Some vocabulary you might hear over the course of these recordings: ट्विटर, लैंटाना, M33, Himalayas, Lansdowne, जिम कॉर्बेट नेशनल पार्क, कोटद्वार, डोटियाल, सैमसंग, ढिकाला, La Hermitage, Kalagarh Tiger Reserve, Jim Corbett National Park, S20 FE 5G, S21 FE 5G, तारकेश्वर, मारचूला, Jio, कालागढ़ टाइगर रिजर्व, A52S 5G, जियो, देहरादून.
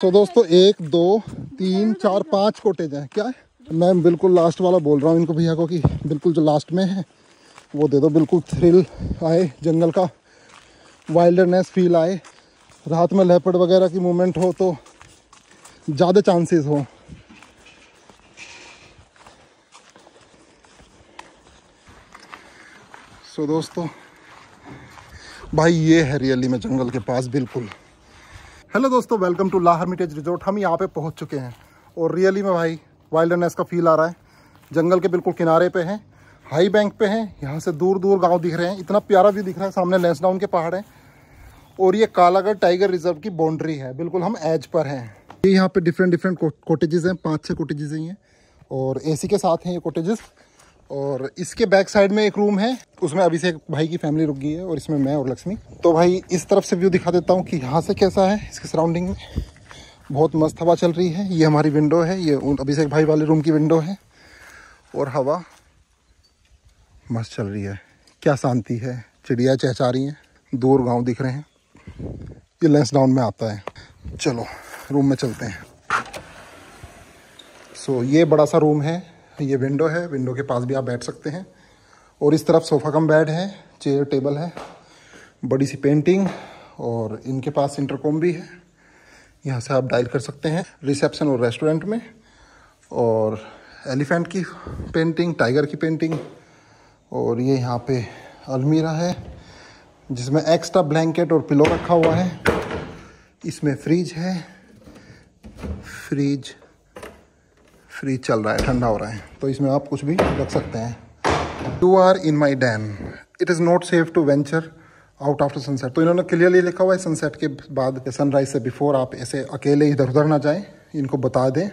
तो दोस्तों 1 2 3 4 5 कॉटेज हैं। क्या है, मैं बिल्कुल लास्ट वाला बोल रहा हूँ इनको भैया को कि बिल्कुल जो लास्ट में है वो दे दो, बिल्कुल थ्रिल आए, जंगल का वाइल्डनेस फील आए, रात में लेपर्ड वगैरह की मूवमेंट हो तो ज़्यादा चांसेस हो। सो दोस्तों भाई ये है रियली में जंगल के पास बिल्कुल। हेलो दोस्तों, welcome to La Hermitage resort. हम यहाँ पे पहुँच चुके हैं और रियली में भाई वाइल्डनेस का फील आ रहा है। जंगल के बिल्कुल किनारे पे हैं, हाई बैंक पे हैं, यहाँ से दूर दूर गांव दिख रहे हैं, इतना प्यारा व्यू दिख रहा है। सामने लैंसडाउन के पहाड़ हैं और ये कालागढ़ टाइगर रिजर्व की बाउंड्री है, बिल्कुल हम एज पर हैं। ये यहाँ पर डिफरेंट कॉटेजेस हैं, 5-6 कॉटेजेस हैं और AC के साथ हैं ये कॉटेजेस। और इसके बैक साइड में एक रूम है, उसमें अभी से एक भाई की फैमिली रुक गई है और इसमें मैं और लक्ष्मी। तो भाई इस तरफ से व्यू दिखा देता हूँ कि यहाँ से कैसा है। इसके सराउंडिंग में बहुत मस्त हवा चल रही है। ये हमारी विंडो है, ये अभी से एक भाई वाले रूम की विंडो है और हवा मस्त चल रही है। क्या शांति है, चिड़िया चहचहा रही हैं, दूर गाँव दिख रहे हैं। ये लैंसडाउन में आता है। चलो रूम में चलते हैं। सो ये बड़ा सा रूम है, ये विंडो है, विंडो के पास भी आप बैठ सकते हैं। और इस तरफ सोफ़ा कम बेड है, चेयर टेबल है, बड़ी सी पेंटिंग और इनके पास इंटरकॉम भी है, यहाँ से आप डायल कर सकते हैं रिसेप्शन और रेस्टोरेंट में। और एलिफेंट की पेंटिंग, टाइगर की पेंटिंग और ये यहाँ पे अलमीरा है जिसमें एक्स्ट्रा ब्लैंकेट और पिलो रखा हुआ है। इसमें फ्रिज है, फ्रिज चल रहा है, ठंडा हो रहा है, तो इसमें आप कुछ भी रख सकते हैं। You are in my dam, it is not safe to venture out after sunset. तो इन्होंने क्लियरली लिखा हुआ है सनसेट के बाद, सनराइज से बिफोर आप ऐसे अकेले इधर उधर ना जाएं, इनको बता दें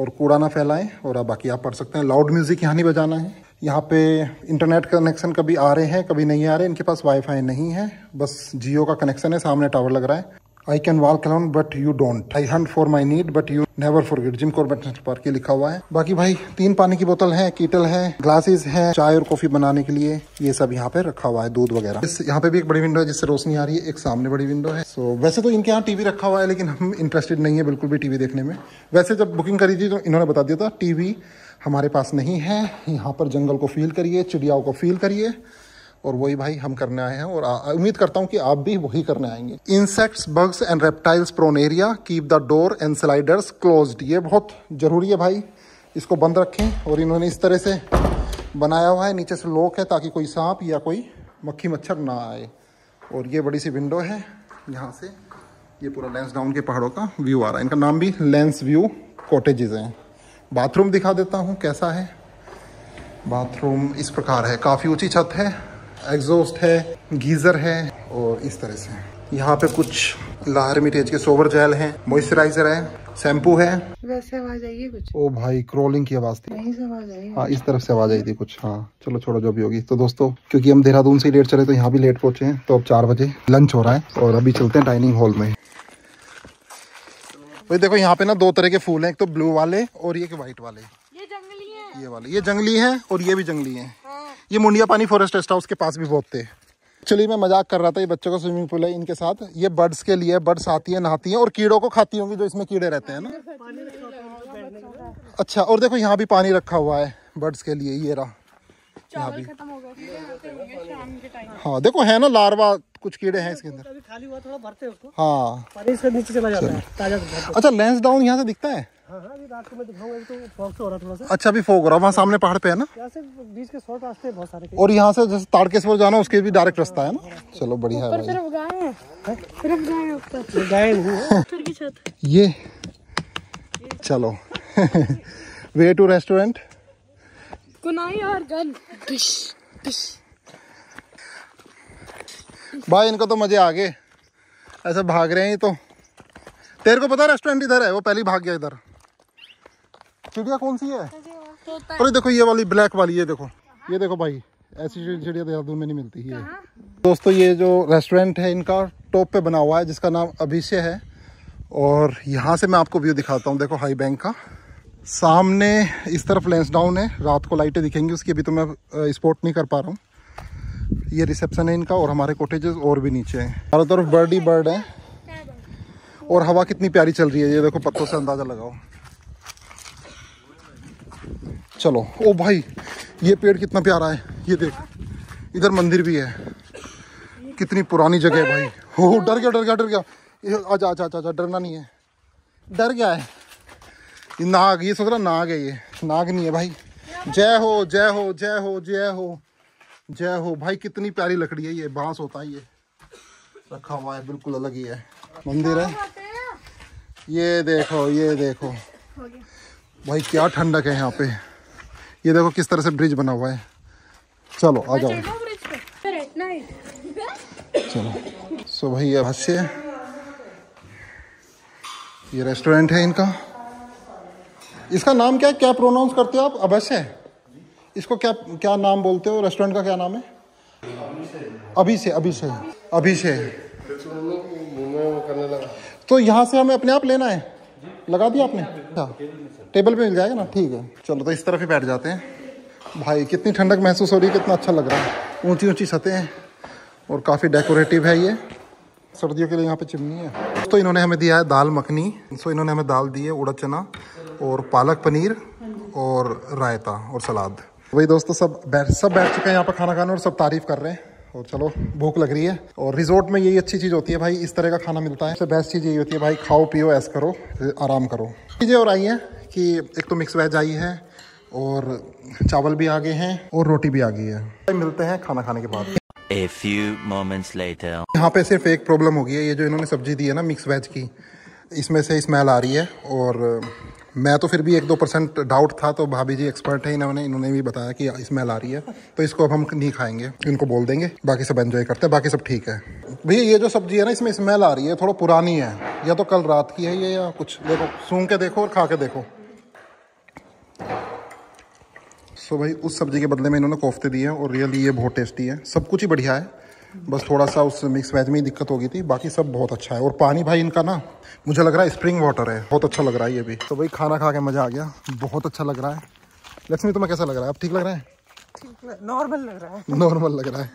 और कूड़ा ना फैलाएं। और आप बाकी आप पढ़ सकते हैं। लाउड म्यूज़िक यहाँ नहीं बजाना है। यहाँ पे इंटरनेट कनेक्शन कभी आ रहे हैं कभी नहीं आ रहे, इनके पास वाईफाई नहीं है, बस जियो का कनेक्शन है। सामने टावर लग रहा है। I can walk alone but you don't, I hunt for my need but you never forget, जिम कॉर्बेट नेशनल पार्क लिखा हुआ है। बाकी भाई 3 पानी की बोतल है, कीटल है, ग्लासेस हैं चाय और कॉफी बनाने के लिए, ये सब यहाँ पे रखा हुआ है, दूध वगैरह। यहाँ पे भी एक बड़ी विंडो है जिससे रोशनी आ रही है, एक सामने बड़ी विंडो है। सो वैसे तो इनके यहाँ टीवी रखा हुआ है लेकिन हम इंटरेस्टेड नहीं है बिल्कुल भी टीवी देखने में। वैसे जब बुकिंग करी थी तो इन्होंने बता दिया था टीवी हमारे पास नहीं है, यहाँ पर जंगल को फील करिए, चिड़ियाओं को फील करिए। और वही भाई हम करने आए हैं और उम्मीद करता हूं कि आप भी वही करने आएंगे। Insects, bugs and reptiles prone area, keep the door and sliders closed. ये बहुत ज़रूरी है भाई, इसको बंद रखें। और इन्होंने इस तरह से बनाया हुआ है, नीचे से लॉक है ताकि कोई सांप या कोई मक्खी मच्छर ना आए। और ये बड़ी सी विंडो है, यहाँ से ये पूरा लैंसडाउन के पहाड़ों का व्यू आ रहा है। इनका नाम भी लैंस व्यू कॉटेजेस हैं। बाथरूम दिखा देता हूँ कैसा है। बाथरूम इस प्रकार है, काफ़ी ऊँची छत है, एग्जॉस्ट है, गीज़र है और इस तरह से। यहाँ पे कुछ ला हर्मिटेज के सोवर जेल हैं, मॉइस्चराइजर है, शैम्पू है। वैसे आवाज आई है कुछ? ओ भाई क्रॉलिंग की आवाज थी, नहीं आवाज आई। हाँ इस तरफ से आवाज आई थी कुछ। हाँ चलो छोड़ो जो भी होगी। तो दोस्तों क्योंकि हम देहरादून से लेट चले तो यहाँ भी लेट पहुंचे हैं, तो अब 4 बजे लंच हो रहा है और अभी चलते हैं डाइनिंग हॉल में। भाई देखो यहाँ पे ना 2 तरह के फूल है, एक तो ब्लू वाले और ये व्हाइट वाले। ये जंगली है, ये वाले, ये जंगली है और ये भी जंगली है। ये मुंडिया पानी फॉरेस्ट रेस्ट हाउस के पास भी बहुत थे। एक्चुअली मैं मजाक कर रहा था, ये बच्चों का स्विमिंग पूल है इनके साथ, ये बर्ड्स के लिए, बर्ड्स आती है, नहाती है और कीड़ों को खाती होंगी जो इसमें कीड़े रहते हैं ना। अच्छा और देखो यहाँ भी पानी रखा हुआ है बर्ड्स के लिए, ये रहा यहाँ भी। हाँ देखो है ना लार्वा, कुछ कीड़े हैं इसके अंदर। हाँ अच्छा लैंसडाउन यहाँ से दिखता है। अच्छा अभी फोग हो रहा है, वहाँ सामने पहाड़ पे है ना। बीच के शॉर्ट रास्ते बहुत सारे और यहाँ से जैसे तारकेश्वर जाना उसके भी डायरेक्ट रास्ता है ना। चलो बढ़िया है भाई। ये चलो वे टू रेस्टोरेंट। भाई इनको तो मजे आ गए, ऐसे भाग रहे हैं। तो तेरे को पता रेस्टोरेंट इधर है, वो पहले भाग गया इधर। चिड़िया कौन सी है? अरे देखो ये वाली ब्लैक वाली, ये देखो, ये देखो भाई ऐसी चिड़िया देहरादून में नहीं मिलती है। दोस्तों ये जो रेस्टोरेंट है इनका टॉप पे बना हुआ है जिसका नाम अभिषेक है। और यहाँ से मैं आपको व्यू दिखाता हूँ, देखो हाई बैंक का। सामने इस तरफ लैंसडाउन है, रात को लाइटें दिखेंगी उसकी, अभी तो मैं स्पॉट नहीं कर पा रहा हूँ। ये रिसेप्शन है इनका और हमारे कॉटेजेस और भी नीचे हैं। चारों तरफ बर्ड ही बर्ड है और हवा कितनी प्यारी चल रही है, ये देखो पत्तों से अंदाजा लगाओ। चलो ओ भाई ये पेड़ कितना प्यारा है, ये देख इधर मंदिर भी है, कितनी पुरानी जगह है भाई। हो डर गया डर गया डर गया, आजा आजा आजा, डरना नहीं है, डर गया है ये नाग, ये सोच रहा नाग है, ये नाग नहीं है भाई। जय हो जय हो जय हो जय हो जय हो भाई, कितनी प्यारी लकड़ी है, ये बांस होता है, ये रखा हुआ है बिल्कुल अलग ही है, मंदिर है। ये देखो ये देखो भाई क्या ठंडक है यहाँ पे, ये देखो किस तरह से ब्रिज बना हुआ है। चलो आ जाओ चलो। सो भाई ये हास्य, ये रेस्टोरेंट है इनका, इसका नाम क्या है, क्या प्रोनाउंस करते हो आप अवश्य, इसको क्या क्या नाम बोलते हो, रेस्टोरेंट का क्या नाम है? अभिषेक अभिषेक अभिषेक। तो यहाँ से हमें अपने आप लेना है, लगा दिया आपने, टेबल पे मिल जाएगा ना, ठीक है। चलो तो इस तरफ ही बैठ जाते हैं भाई, कितनी ठंडक महसूस हो रही है, कितना अच्छा लग रहा है। ऊंची ऊंची छतें हैं और काफ़ी डेकोरेटिव है ये, सर्दियों के लिए यहाँ पे चिमनी है। तो इन्होंने हमें दिया है दाल मखनी, सो इन्होंने हमें दाल दी है, उड़द चना और पालक पनीर और रायता और सलाद। वही दोस्तों सब बैठ चुके हैं यहाँ पर खाना खाने और सब तारीफ़ कर रहे हैं। और चलो भूख लग रही है, और रिजॉर्ट में यही अच्छी चीज़ होती है भाई, इस तरह का खाना मिलता है। सबसे बेस्ट चीज़ यही होती है भाई, खाओ पियो ऐश करो आराम करो। चीज़ें और आई हैं कि एक तो मिक्स वेज आई है और चावल भी आ गए हैं और रोटी भी आ गई है। मिलते हैं खाना खाने के बाद। A few moments later. यहाँ पे सिर्फ एक प्रॉब्लम हो गई है, ये जो इन्होंने सब्जी दी है ना मिक्स वेज की, इसमें से स्मेल आ रही है। और मैं तो फिर भी 1-2% डाउट था, तो भाभी जी एक्सपर्ट है, इन्होंने भी बताया कि स्मेल आ रही है, तो इसको अब हम नहीं खाएंगे, इनको बोल देंगे। बाकी सब एंजॉय करते हैं, बाकी सब ठीक है। भैया ये जो सब्जी है ना इसमें स्मेल आ रही है, थोड़ा पुरानी है, या तो कल रात की है ये या कुछ, देखो सूंघ के देखो और खा के देखो। सो भाई उस सब्जी के बदले में इन्होंने कोफ्ते दिए हैं, और रियली ये बहुत टेस्टी है, सब कुछ ही बढ़िया है, बस थोड़ा सा उस मिक्स वेज में ही दिक्कत हो गई थी, बाकी सब बहुत अच्छा है। और पानी भाई इनका ना मुझे लग रहा है स्प्रिंग वाटर है, बहुत अच्छा लग रहा है ये भी। तो भाई खाना खा के मज़ा आ गया, बहुत अच्छा लग रहा है। लक्ष्मी तुम्हें कैसा लग रहा है, अब ठीक लग रहा है? नॉर्मल लग रहा है, नॉर्मल लग रहा है।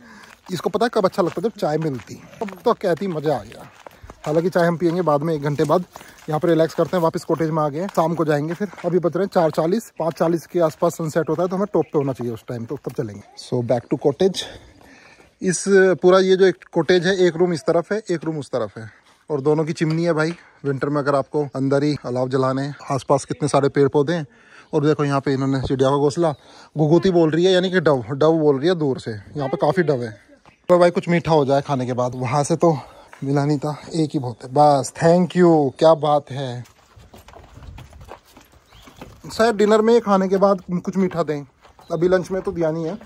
इसको पता है कब अच्छा लगता है, जब चाय मिलती, तब तो कहती मज़ा आ गया। हालांकि चाय हम पियेंगे बाद में, 1 घंटे बाद। यहाँ पर रिलैक्स करते हैं, वापस कॉटेज में आ गए, शाम को जाएंगे फिर। अभी बज रहे हैं 4:40, 5:40 के आसपास सनसेट होता है, तो हमें टॉप पे होना चाहिए उस टाइम, तो तब चलेंगे। So back to cottage. इस पूरा ये जो एक कॉटेज है, 1 रूम इस तरफ है, 1 रूम उस तरफ है, और दोनों की चिमनी है भाई। विंटर में अगर आपको अंदर ही अलाव जलाने हैं, आसपास कितने सारे पेड़ पौधे हैं। और देखो यहाँ पे इन्होंने चिड़िया का घोंसला, घुघुती बोल रही है, यानी कि डव डव बोल रही है दूर से, यहाँ पे काफ़ी डव है। तो भाई कुछ मीठा हो जाए खाने के बाद, वहाँ से तो मिला नहीं था, एक ही बहुत है बस। थैंक यू, क्या बात है। शायद डिनर में खाने के बाद कुछ मीठा दें, अभी लंच में तो दिया नहीं है,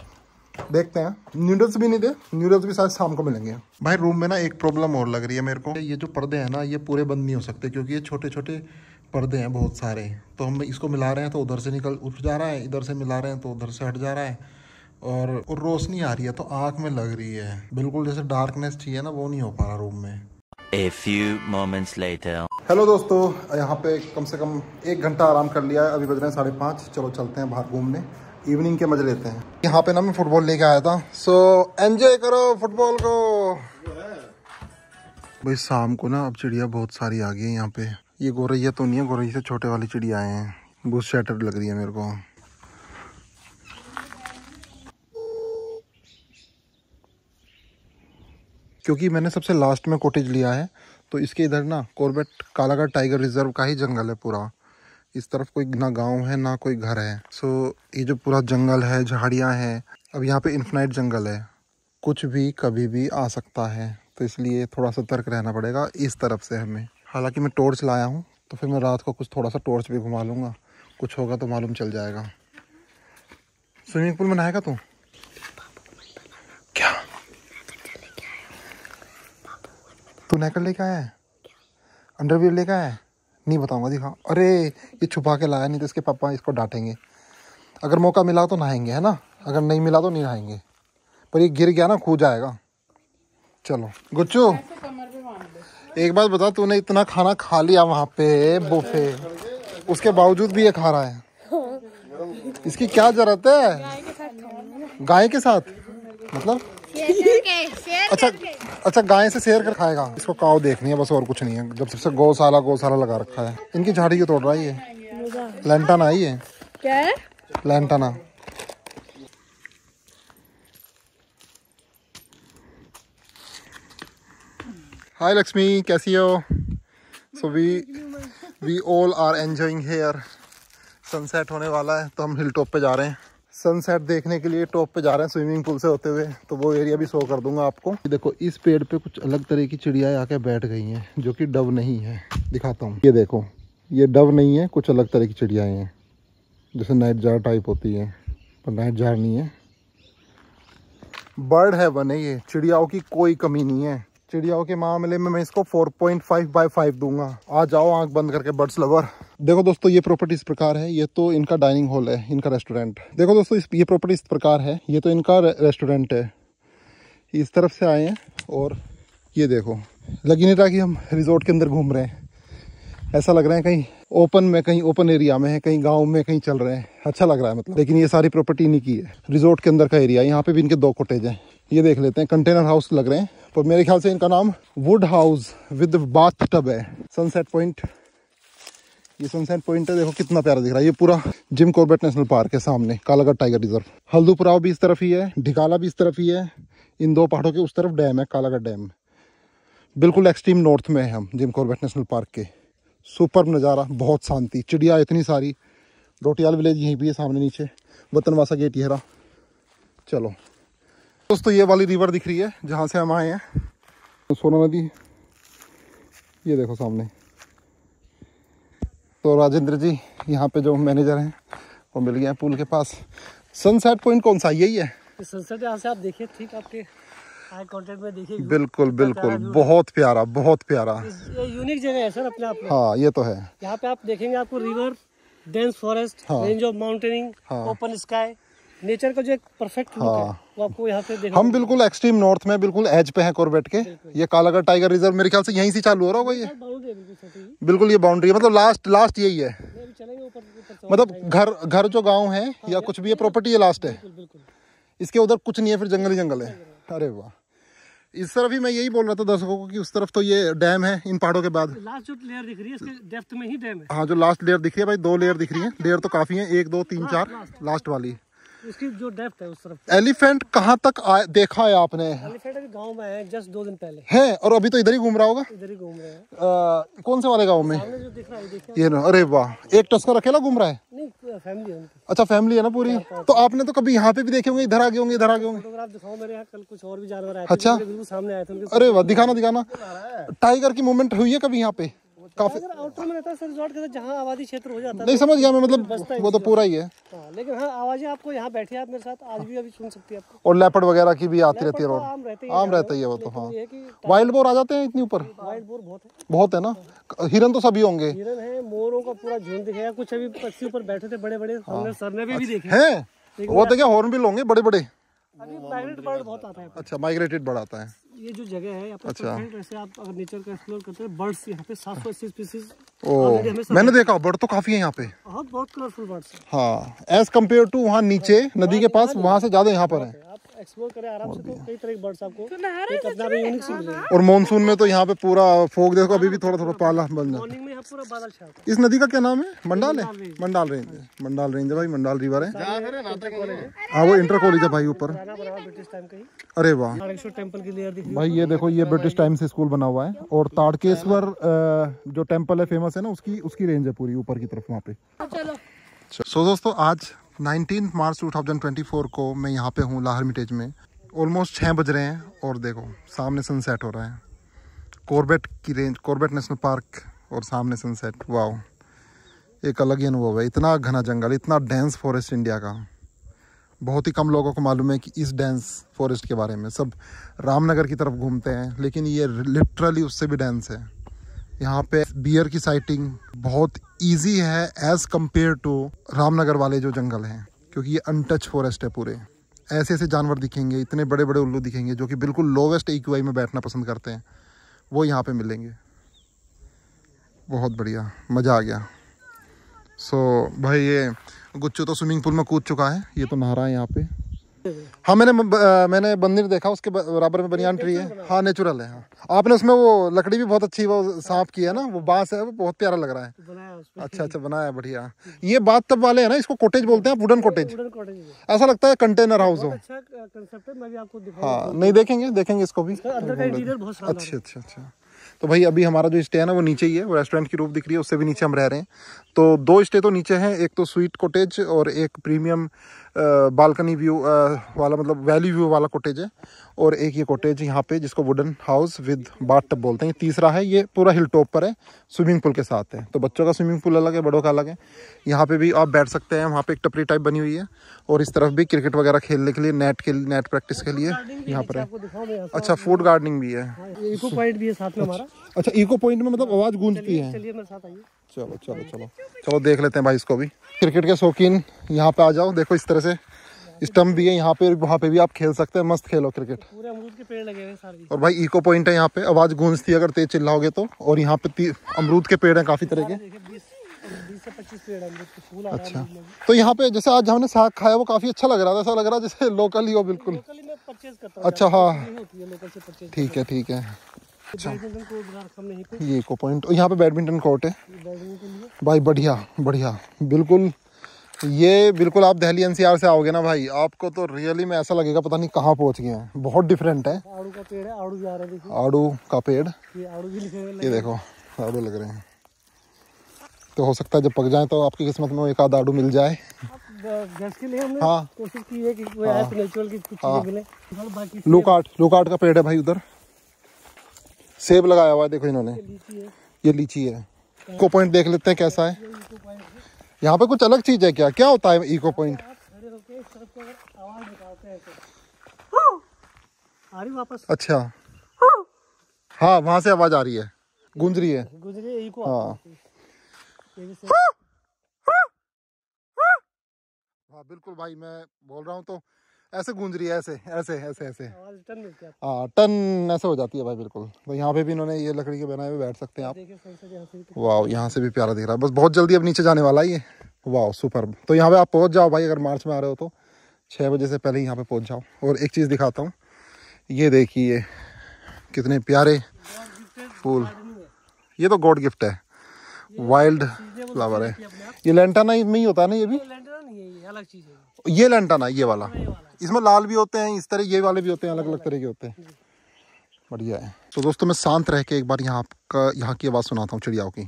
देखते हैं। नूडल्स भी नहीं दे, नूडल्स भी शायद शाम को मिलेंगे। भाई रूम में ना एक प्रॉब्लम और लग रही है मेरे को, ये जो पर्दे हैं ना ये पूरे बंद नहीं हो सकते, क्योंकि ये छोटे छोटे पर्दे हैं बहुत सारे, तो हम इसको मिला रहे हैं तो उधर से निकल उठ जा रहा है, इधर से मिला रहे हैं तो उधर से हट जा रहा है, और रोशनी आ रही है तो आँख में लग रही है, बिल्कुल जैसे डार्कनेस चाहिए ना, वो नहीं हो पा रहा रूम में। A few moments later. Hello दोस्तों, यहाँ पे कम से कम 1 घंटा आराम कर लिया है, अभी बज रहे हैं 5:30। चलो चलते हैं बाहर घूमने, इवनिंग के मजे लेते हैं। यहाँ पे ना मैं फुटबॉल लेके आया था, सो एंजॉय करो फुटबॉल को। भाई शाम को ना अब चिड़िया बहुत सारी आ गई है यहाँ पे, ये गोरैया तो नहीं है, गोरैया से छोटे वाली चिड़िया आए हैं, बहुत शैटर्ड लग रही है मेरे को। क्योंकि मैंने सबसे लास्ट में कॉटेज लिया है, तो इसके इधर ना कॉर्बेट कालागढ़ टाइगर रिजर्व का ही जंगल है पूरा, इस तरफ कोई ना गांव है ना कोई घर है। सो ये जो पूरा जंगल है, झाड़ियां हैं, अब यहाँ पे इन्फिनाइट जंगल है, कुछ भी कभी भी आ सकता है, तो इसलिए थोड़ा सतर्क रहना पड़ेगा इस तरफ से हमें। हालांकि मैं टॉर्च लाया हूँ, तो फिर मैं रात को कुछ थोड़ा सा टॉर्च भी घुमा लूँगा, कुछ होगा तो मालूम चल जाएगा। स्विमिंग पूल में नहाएगा तू क्या? तू नेकल लेके आया है, अंडरवियर लेके आया है? नहीं बताऊंगा, दिखा। अरे ये छुपा के लाया, नहीं तो इसके पापा इसको डांटेंगे। अगर मौका मिला तो नहाएंगे, है ना, अगर नहीं मिला तो नहीं नहाएंगे। पर ये गिर गया ना, खो जाएगा। चलो गुच्चू, एक बात बता, तूने इतना खाना खा लिया वहाँ पे बुफे, उसके बावजूद भी ये खा रहा है, इसकी क्या जरूरत है? गाय के साथ मतलब अच्छा गाय से शेयर कर खाएगा। इसको काव देखनी है बस और कुछ नहीं है। जब सबसे गौशाला लगा रखा है। इनकी झाड़ी क्यों तोड़ रहा है ये? लैंटाना है ये। क्या है? लैंटाना। हाय लक्ष्मी, कैसी हो? So we all are enjoying here. Sunset होने वाला है तो हम हिल टॉप पे जा रहे हैं सनसेट देखने के लिए। टॉप पे जा रहे हैं स्विमिंग पूल से होते हुए, तो वो एरिया भी शो कर दूंगा आपको। देखो इस पेड़ पे कुछ अलग तरह की चिड़ियाँ आके बैठ गई हैं जो कि डव नहीं है। दिखाता हूँ, ये देखो, ये डव नहीं है, कुछ अलग तरह की चिड़ियाँ हैं जैसे नाइट जार टाइप होती है, पर नाइट जार नहीं है, बर्ड है वन है। ये चिड़ियाओं की कोई कमी नहीं है। चिड़ियाओं के मामले में मैं इसको 4.5/5 दूंगा। आ जाओ आंख बंद करके बर्ड्स लवर। देखो दोस्तों ये प्रॉपर्टी इस प्रकार है। ये तो इनका डाइनिंग हॉल है, इनका रेस्टोरेंट। देखो दोस्तों ये प्रॉपर्टी इस प्रकार है, ये तो इनका रेस्टोरेंट है। इस तरफ से आए हैं और ये देखो, लगी नहीं रहा कि हम रिजॉर्ट के अंदर घूम रहे हैं। ऐसा लग रहा है कहीं ओपन में, कहीं ओपन एरिया में है, कहीं गाँव में कहीं चल रहे हैं। अच्छा लग रहा है मतलब। लेकिन ये सारी प्रॉपर्टी इन्हीं की है, रिजॉर्ट के अंदर का एरिया। यहाँ पे भी इनके 2 कॉटेज हैं। ये देख लेते हैं, कंटेनर हाउस लग रहे हैं, पर मेरे ख्याल से इनका नाम wood house with bath tub है। सनसेट पॉइंट, ये सनसेट पॉइंट है। देखो कितना प्यारा दिख रहा है। ये पूरा जिम कॉर्बेट नेशनल पार्क है सामने, कालागढ़ टाइगर रिजर्व। हल्दूपुराव भी इस तरफ ही है, ढिकाला भी इस तरफ ही है। इन 2 पहाड़ों के उस तरफ डैम है, कालागढ़ डैम। बिल्कुल एक्सट्रीम नॉर्थ में है हम जिम कॉर्बेट नेशनल पार्क के। सुपर नज़ारा, बहुत शांति, चिड़िया इतनी सारी। डोटियाल विलेज यहीं भी है सामने, नीचे वतनवासा गेट ये रहा। चलो दोस्तों ये वाली रिवर दिख रही है जहाँ से हम आए हैं, तो सोना नदी। ये देखो सामने। तो राजेंद्र जी यहाँ पे जो मैनेजर हैं वो मिल गए हैं पूल के पास। सनसेट पॉइंट कौन सा? यही है सनसेट। यहाँ से आप देखिए, ठीक आपके आई कांटेक्ट में देखिए। बिल्कुल बिल्कुल, बहुत प्यारा, बहुत प्यारा। ये यूनिक जगह है सर अपने आप में। हाँ ये तो है। यहाँ पे आप देखेंगे आपको river, dense forest, range of mountaining, open sky, nature का जो एक परफेक्ट लुक है वो आपको यहाँ पे देखने। हम बिल्कुल एक्सट्रीम नॉर्थ में, बिल्कुल एज पे हैं कॉर्बेट के। ये कालागढ़ टाइगर रिजर्व मेरे ख्याल से यहीं से चालू हो रहा होगा। ये बिल्कुल ये बाउंड्री है, मतलब लास्ट यही है। मतलब घर जो गांव है या कुछ भी है, प्रॉपर्टी ये लास्ट है। इसके उधर कुछ नहीं है, फिर जंगल ही जंगल है। अरे वाह। इस तरफ ही मैं यही बोल रहा था दर्शकों को कि उस तरफ तो ये डैम है। इन पहाड़ों के बाद लास्ट जो लेयर दिख रही है इसके डेप्थ में ही डैम है। हाँ जो लास्ट लेयर दिख रही है भाई, 2 लेयर दिख रही है। लेयर तो काफी है, 1 2 3 4 लास्ट वाली। उसकी जो डेप्थ है उस तरफ। एलिफेंट कहाँ तक देखा है आपने? एलिफेंट अभी गांव में है, जस्ट 2 दिन पहले है, और अभी तो इधर ही घूम रहा होगा। इधर ही घूम रहा है। कौन से वाले गांव में जो दिख रहा है ये ना? अरे वाह, एक टस्कर अकेला घूम रहा है? नहीं, फैमिली है उनकी। अच्छा फैमिली है ना पूरी। तो आपने तो कभी यहाँ पे भी देखे होंगे, इधर आगे होंगे, इधर आगे होंगे। दिखाओ मेरे यहाँ कल कुछ और भी जानवर आए। अच्छा सामने आए थे। अरे वाह, दिखाना दिखाना। टाइगर की मूवमेंट हुई है कभी यहाँ पे? काफी आउटर में रहता है सर रिजॉर्ट के, जहाँ आबादी क्षेत्र हो जाता है। नहीं समझ गया मैं, मतलब वो तो पूरा ही है। लेकिन हाँ आवाजें आपको यहाँ बैठी है आप मेरे साथ आज भी अभी सुन सकती है आपको। और लेपर्ड वगैरह की भी आती रहती है। आम रहता ही है वो तो। हाँ वाइल्ड बोर आ जाते हैं इतनी ऊपर? वाइल्ड बोर बहुत है ना। हिरन तो सभी होंगे। हिरन है, मोरों का पूरा झुंड दिखेगा। कुछ अभी पक्षी ऊपर बैठे थे बड़े बड़े, हमने सर ने भी देखे हैं। वो तो क्या हॉर्नबिल होंगे बड़े बड़े। अभी माइग्रेट बर्ड बहुत आता है। अच्छा माइग्रेटेड बर्ड आता है। ये जो जगह है अच्छा। वैसे आप अगर नेचर का एक्सप्लोर करते हैं, बर्ड्स यहाँ पे 780 स्पीशीज मैंने देखा। बर्ड तो काफी है यहाँ पे, बहुत कलरफुल बर्ड्स हैं। हाँ एज कम्पेयर टू वहाँ नीचे नदी के पास, वहाँ से ज्यादा यहाँ पर है। आप एक्सप्लोर करें आराम से तो कई तरह के बर्ड्स आपको। और मानसून में तो यहाँ पे पूरा फोग देखो, अभी भी थोड़ा थोड़ा पाला बन जाता है। इस नदी का क्या नाम है? मंडाल है, मंडाल रेंज है। मंडाल रेंज है भाई, मंडाल रिवर है। हाँ वो इंटर कॉलेज है भाई ऊपर। अरे वाह भाई, ये देखो ये ब्रिटिश टाइम से स्कूल बना हुआ है। और ताड़केश्वर जो टेम्पल है फेमस है ना, उसकी रेंज है पूरी ऊपर की तरफ वहाँ पे। सो दोस्तों आज 19 मार्च 2024 को मैं यहाँ पे हूँ ला हर्मिटेज में। ऑलमोस्ट 6 बज रहे हैं और देखो सामने सनसेट हो रहा है। कॉर्बेट की रेंज, कॉर्बेट नेशनल पार्क और सामने सनसेट। वाह एक अलग ही अनुभव है। इतना घना जंगल, इतना डेंस फॉरेस्ट इंडिया का। बहुत ही कम लोगों को मालूम है कि इस डेंस फॉरेस्ट के बारे में। सब रामनगर की तरफ घूमते हैं, लेकिन ये लिटरली उससे भी डेंस है। यहाँ पे बियर की साइटिंग बहुत इजी है एज़ कम्पेयर टू रामनगर वाले जो जंगल हैं, क्योंकि ये अनटच फॉरेस्ट है पूरे। ऐसे ऐसे जानवर दिखेंगे, इतने बड़े बड़े उल्लू दिखेंगे जो कि बिल्कुल लोवेस्ट EQI में बैठना पसंद करते हैं, वो यहाँ पे मिलेंगे। बहुत बढ़िया, मज़ा आ गया। सो भाई ये गुच्चू तो स्विमिंग पूल में कूद चुका है, ये तो नहा रहा है यहाँ पे। हाँ मैंने बंदिर देखा, उसके बराबर में बनियान ट्री है। हाँ नेचुरल है। हाँ आपने उसमें वो लकड़ी भी बहुत अच्छी, वो सांप की है ना, वो बांस है, वो बहुत प्यारा लग रहा है। अच्छा अच्छा बनाया, बढ़िया। ये बात तब वाले है ना, इसको कॉटेज बोलते हैं, वुडन कॉटेज। ऐसा लगता है कंटेनर हाउस हो। हाँ नहीं देखेंगे, देखेंगे इसको भी। अच्छा अच्छा अच्छा। तो भाई अभी हमारा जो स्टे है ना वो नीचे ही है, वो रेस्टोरेंट की रूफ दिख रही है, उससे भी नीचे हम रह रहे हैं। तो दो स्टे तो नीचे हैं, एक तो स्वीट कॉटेज और एक प्रीमियम बालकनी व्यू वाला, मतलब वैली व्यू वाला कॉटेज है, और एक ये कॉटेज यहाँ पे जिसको वुडन हाउस विद बाथटब बोलते हैं। तीसरा है ये, पूरा हिल टॉप पर है, स्विमिंग पूल के साथ है। तो बच्चों का स्विमिंग पूल अलग है, बड़ों का अलग है। यहाँ पे भी आप बैठ सकते हैं, वहाँ पे एक टपरी टाइप बनी हुई है, और इस तरफ भी क्रिकेट वगैरह खेलने के लिए, नेट प्रैक्टिस के लिए यहाँ पर है। अच्छा फूड गार्डनिंग भी है, इको पॉइंट भी है साथ में हमारा। अच्छा इको पॉइंट में मतलब आवाज़ गूंजती है। चलो चलो चलो चलो देख लेते हैं भाई इसको भी। क्रिकेट के शौकीन यहाँ पे आ जाओ, देखो इस तरह से स्टम्प भी है यहाँ पे, वहाँ पे भी आप खेल सकते हैं, मस्त खेलो क्रिकेट। पूरे अमरूद के पेड़ लगे हुए हैं सारे। और भाई इको पॉइंट है यहाँ पे, आवाज़ गूंजती है अगर तेज चिल्लाओगे तो। और यहाँ पे अमरूद के पेड़ हैं काफ़ी तरह के, 20 से 25 पेड़ अमरूद के फूल। अच्छा तो यहाँ पे जैसे आज हमने साग खाया वो काफ़ी अच्छा लग रहा था, ऐसा लग रहा जैसे लोकल ही हो बिल्कुल। अच्छा हाँ ठीक है ठीक है। अच्छा ये इको पॉइंट, यहाँ पे बैडमिंटन कोर्ट है भाई, बढ़िया बढ़िया बिल्कुल। ये बिल्कुल आप दिल्ली एनसीआर से आओगे ना भाई, आपको तो रियली में ऐसा लगेगा पता नहीं कहाँ पहुँच गए हैं, बहुत डिफरेंट है। आड़ू का पेड़ है, आड़ू जा रहा है, देखो आड़ू का पेड़, ये देखो आड़ू लग रहे हैं। तो हो सकता है जब पक जाए तो आपकी किस्मत में एक आधा आड़ू मिल जाए। हाँ कोशिश की है कि लूकाट का पेड़ है भाई, उधर सेब लगाया हुआ है, देखो इन्होंने, ये लीची है। इको पॉइंट देख लेते हैं कैसा है। यहाँ पे कुछ अलग चीज है क्या, क्या होता है इको पॉइंट? अच्छा हाँ वहाँ से आवाज आ रही है, गूंज रही है। हाँ हाँ बिल्कुल भाई मैं बोल रहा हूँ तो ऐसे गूंज रही है, ऐसे ऐसे ऐसे ऐसे। हाँ टन ऐसे हो जाती है भाई बिल्कुल। तो यहाँ पे भी इन्होंने ये लकड़ी के बनाए हुए बैठ सकते हैं आप। वाह यहाँ से भी प्यारा दिख रहा है। बस बहुत जल्दी अब नीचे जाने वाला है ये। वाह सुपर। तो यहाँ पे आप पहुँच जाओ भाई, अगर मार्च में आ रहे हो तो 6 बजे से पहले यहाँ पे पहुँच जाओ। और एक चीज़ दिखाता हूँ, ये देखिए कितने प्यारे फूल, ये तो गॉड गिफ्ट है, वाइल्ड फ्लावर है। ये लैंटाना में ही होता है ना, ये भी अलग चीज़ है, ये लैंटाना ये वाला, इसमें लाल भी होते हैं इस तरह, ये वाले भी होते हैं, अलग अलग तरह के होते हैं। बढ़िया है। तो दोस्तों मैं शांत रह के एक बार यहाँ की आवाज़ सुनाता हूँ चिड़ियाओं की।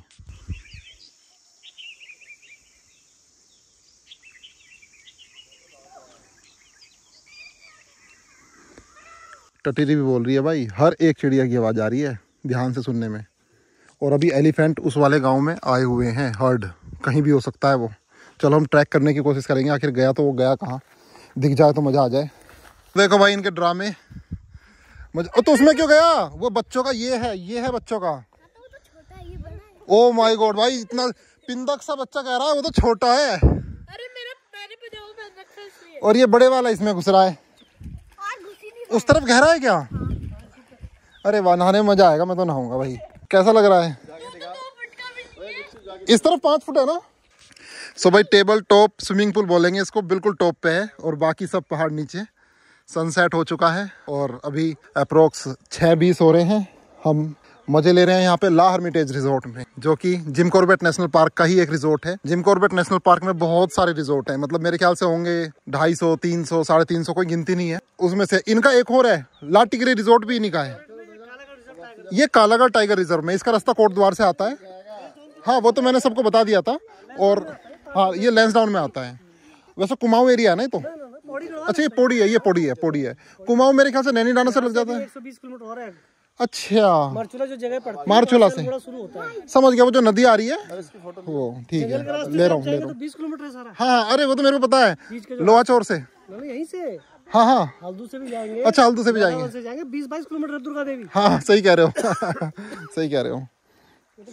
टटीरी भी बोल रही है भाई, हर एक चिड़िया की आवाज़ आ रही है ध्यान से सुनने में। और अभी एलिफेंट उस वाले गांव में आए हुए हैं, हर्ड कहीं भी हो सकता है वो। चलो हम ट्रैक करने की कोशिश करेंगे, आखिर गया तो वो गया कहाँ, दिख जाए तो मज़ा आ जाए। देखो भाई इनके ड्रामे मजा। तो उसमें क्यों गया वो? बच्चों का ये है बच्चों का। ओ माय गॉड भाई, इतना पिंदक सा बच्चा कह रहा है वो तो छोटा है। अरे मेरा और ये बड़े वाला इसमें घुस रहा है, उस तरफ गहरा है क्या? अरे वाह नहाने में मज़ा आएगा, मैं तो नहाऊंगा भाई। कैसा लग रहा है? इस तरफ 5 फुट है ना। सो भाई टेबल टॉप स्विमिंग पूल बोलेंगे इसको, बिल्कुल टॉप पे है और बाकी सब पहाड़ नीचे। सनसेट हो चुका है और अभी अप्रोक्स 6:20 हो रहे हैं। हम मज़े ले रहे हैं यहाँ पे ला हर्मिटेज रिजोर्ट में, जो कि जिम कॉर्बेट नेशनल पार्क का ही एक रिजोर्ट है। जिम कॉर्बेट नेशनल पार्क में बहुत सारे रिजोर्ट हैं, मतलब मेरे ख्याल से होंगे 250, 300, 350, कोई गिनती नहीं है। उसमें से इनका एक और है, ला टिगरे रिजोर्ट भी इन्हीं का है। ये कालागढ़ टाइगर रिजर्व में, इसका रास्ता कोटद्वार से आता है। हाँ वो तो मैंने सबको बता दिया था। और हाँ ये लैंसडाउन में आता है, वैसे कुमाऊं एरिया है ना तो। अच्छा ये पौड़ी है, ये पौड़ी है, पौड़ी है। कुमाऊं मेरे ख्याल से नैनीडाना से लग जाता है। 120 किलोमीटर हो रहा है। अच्छा मारचूला जो जगह पड़ती है, मारचूला से समझ गया, वो जो नदी आ रही है वो, ठीक है ले रहा हूँ ले रहा हूँ। 20 किलोमीटर है सारा। हाँ अरे वो तो मेरे को पता है, लोहाचौर से यहीं से। हाँ हाँ हल्दू से भी जाएंगे। अच्छा हल्दू से भी जाएंगे 20-22 किलोमीटर दुर्गा देवी। हाँ सही कह रहे हो सही कह रहे हो।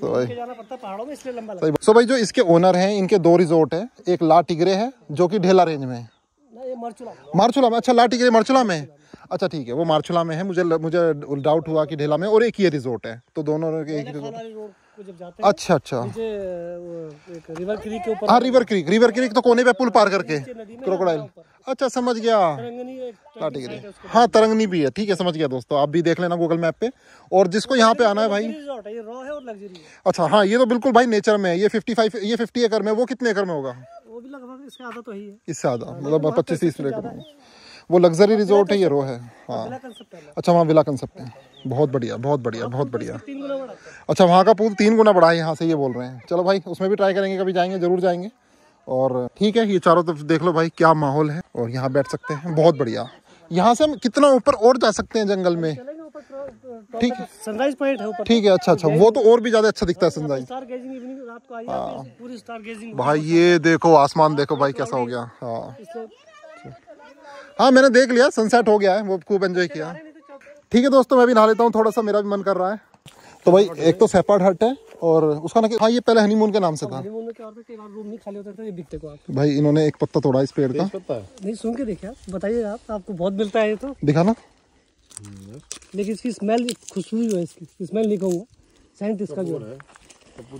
सो भाई जो इसके ओनर हैं, इनके 2 रिजोर्ट हैं, एक ला टिगरे है जो कि ढेला रेंज में है, मारचूला में। अच्छा ला टिगरे मारचूला में, अच्छा ठीक है वो मारचूला में है, मुझे डाउट हुआ कि ढेला में। और एक ये रिजोर्ट है, तो दोनों एक ही रिजोर्ट। को जब जाते हैं। अच्छा अच्छा, एक रिवर क्रीक के ऊपर। हाँ रिवर क्रीक तो कोने पे पुल पार करके क्रोकोडाइल। अच्छा समझ गया, हाँ तरंगनी भी है, ठीक है समझ गया। दोस्तों आप भी देख लेना गूगल मैप पे, और जिसको यहाँ पे आना है भाई। अच्छा हाँ, ये तो बिल्कुल भाई नेचर में है। ये 50 एकड़ में, वो कितने एकड़ में होगा? वो भी लगभग इससे आधा तो ही है, इससे आधा मतलब 25-30 एकड़। वो लग्जरी रिजॉर्ट है ये, रो है। हाँ अच्छा, वहाँ विला कंसेप्ट है। बहुत बढ़िया बहुत बढ़िया बहुत बढ़िया। अच्छा वहाँ का पूल 3 गुना बड़ा है यहाँ से, ये बोल रहे हैं। चलो भाई उसमें भी ट्राई करेंगे, कभी जाएंगे जरूर जाएंगे। और ठीक है, ये चारों तरफ देख लो भाई क्या माहौल है, और यहाँ बैठ सकते हैं। बहुत बढ़िया, यहाँ से हम कितना ऊपर और जा सकते हैं जंगल में? ठीक है सनराइज पॉइंट है ऊपर, ठीक है। अच्छा अच्छा, वो तो और भी ज्यादा अच्छा दिखता है सनराइज। भाई ये देखो आसमान देखो भाई कैसा हो गया। हाँ मैंने देख लिया, सनसेट हो गया है, वो खूब एंजॉय किया। ठीक है दोस्तों, मैं भी नहा लेता हूँ, थोड़ा सा मेरा भी मन कर रहा है। तो भाई एक तो सेपार्ट हट है, और उसका ना कि हाँ ये पहले हनीमून के नाम से था। भाई इन्होंने एक पत्ता तोड़ा इस पेड़ का, नहीं सुन के देखिए बताइए आप, आपको बहुत मिलता है ये तो। दिखाना, लेकिन इसकी स्मेल, खुशबू जो है इसकी स्मेल निकलूंगा सेंट इसका जो है,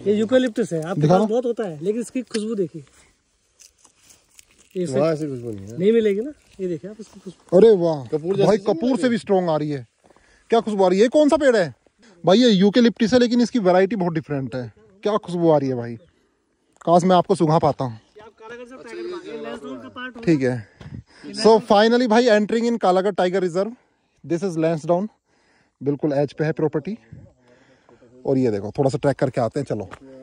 ये यूकेलिप्टस है, आपके पास बहुत होता है, लेकिन इसकी खुशबू देखिए, खुशबू नहीं मिलेगी ना, ये देखिए आप इसकी खुशबू। अरे वाह भाई, कपूर से भी स्ट्रॉन्ग आ रही है, क्या खुशबू आ रही है। कौन सा पेड़ है भाई? ये यूकेलिप्टस है, लेकिन इसकी वैरायटी बहुत डिफरेंट है। क्या खुशबू आ रही है भाई, काश मैं आपको सुंघा पाता हूँ। ठीक है, सो फाइनली भाई entering in कालागढ़ टाइगर रिजर्व। This is Lansdowne, बिल्कुल एज पे है प्रॉपर्टी। और ये देखो थोड़ा सा ट्रैक करके आते हैं, चलो।